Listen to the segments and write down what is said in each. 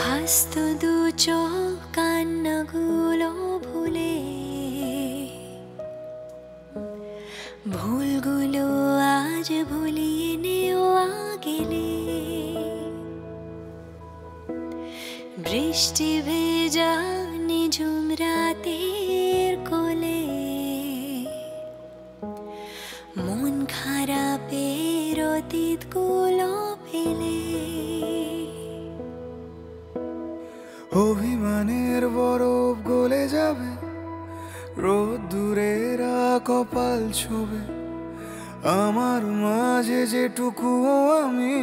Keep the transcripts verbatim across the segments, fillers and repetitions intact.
হাসতো দু চোখ কান্নাগুলো ভুলে, ভুলগুলো আজ ভুলিয়ে নেওয়া গেলে। বৃষ্টি ভেজা নিঝুম রাতের কোলে, মন খারাপের অতীতগুলো ফেলে। অভিমানের বরফ গলে যাবে, রোদ দূরের কপাল ছোবে। আমার মাঝে যেটুকু আমি,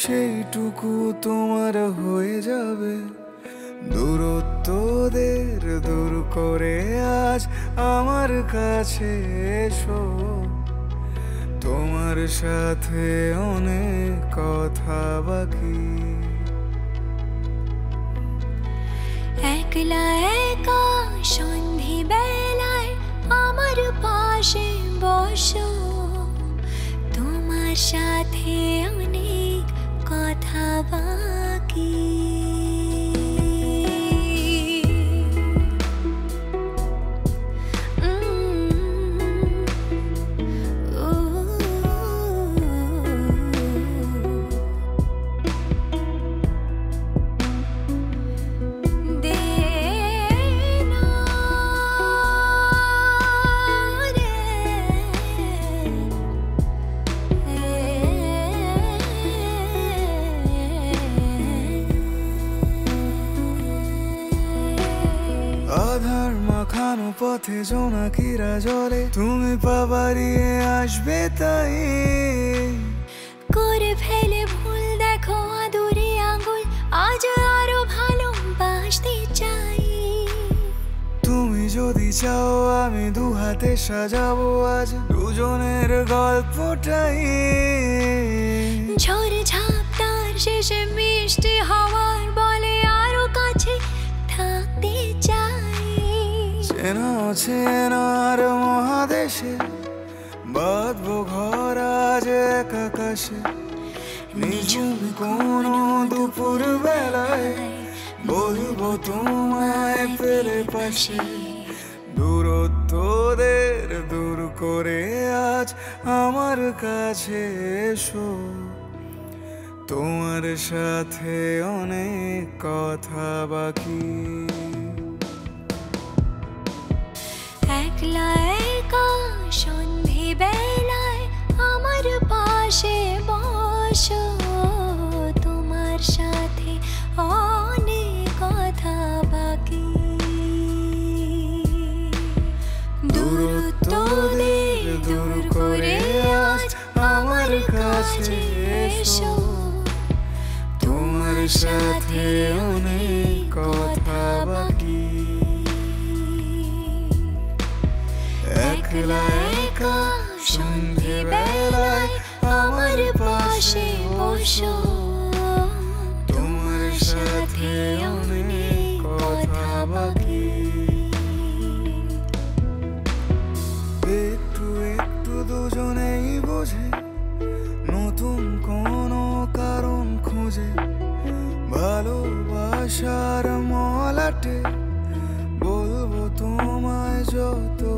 সেইটুকু তোমার হয়ে যাবে। দূরত্বদের দূর করে আজ আমার কাছে এসো, তোমার সাথে অনেক কথা বাকি। একলা একা সন্ধি বেলায় আমার পাশে বসো, তোমার সাথে অনেক কথা বাকি। আধার মাখানো পথে জোনাকিরা জলে, তুমি পা বাড়িয়ে আসবে তাই। করে ফেলে ভুল, দেখো আদুরে আঙুল, আজ আরো ভালোবাসতে চাই। তুমি যদি চাও আমি দু হাতে সাজাবো আজ দুজনের গল্পটাই। ঝড় ঝাপটার শেষে মিষ্টি হওয়ার বলে আরো কাছে থাকতে চাই। চেনা চেনার মহাদেশে বাঁধবো ঘর আজ এক আকাশে। নিঝুম কোন দুপুর বেলায় বলবো তোমায় পেলে পাশে। দূরত্বদের দূর করে আজ আমার কাছে এসো, তোমার সাথে অনেক কথা বাকি। একলা একা সন্ধি বেলায় আমার পাশে বসো, তোমার সাথে অনেক কথা বাকি। দূরত্বদের দূর করে আজ আমার কাছে এসো, তোমার সাথে অনেক কথা বাকি। একলা একা সন্ধি বেলায় আমার পাশে বসো, তোমার সাথে অনেক কথা বাকি। একটু একটু দুজনেই বোঝে, নতুন কোনো কারণ খুঁজে। ভালোবাসার মলাটে বলবো তোমায় যত